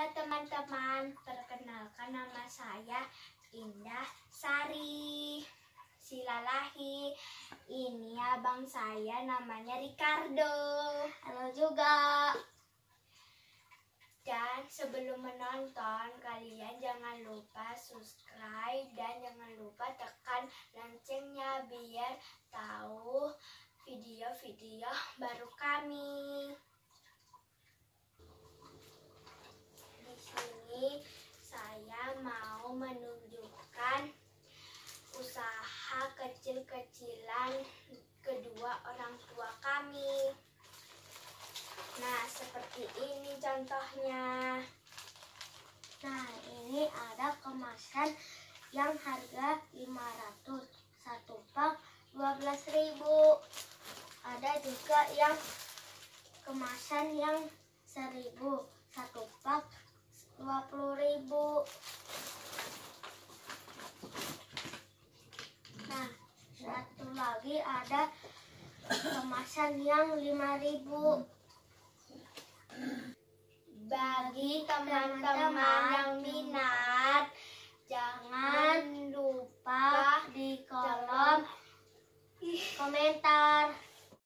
Halo teman-teman, perkenalkan nama saya Indah Sari Silalahi. Ini abang saya namanya Ricardo. Halo juga. Dan sebelum menonton, kalian jangan lupa subscribe dan jangan lupa tekan loncengnya biar tahu video-video baru kami. Di sini saya mau menunjukkan usaha kecil-kecilan kedua orang tua kami. Nah, seperti ini contohnya. Nah, ini ada kemasan yang harga 500, satu pak 12.000. Ada juga yang kemasan yang 1.000, satu pak 20.000. Nah, satu lagi ada kemasan yang 5.000. Bagi teman-teman yang minat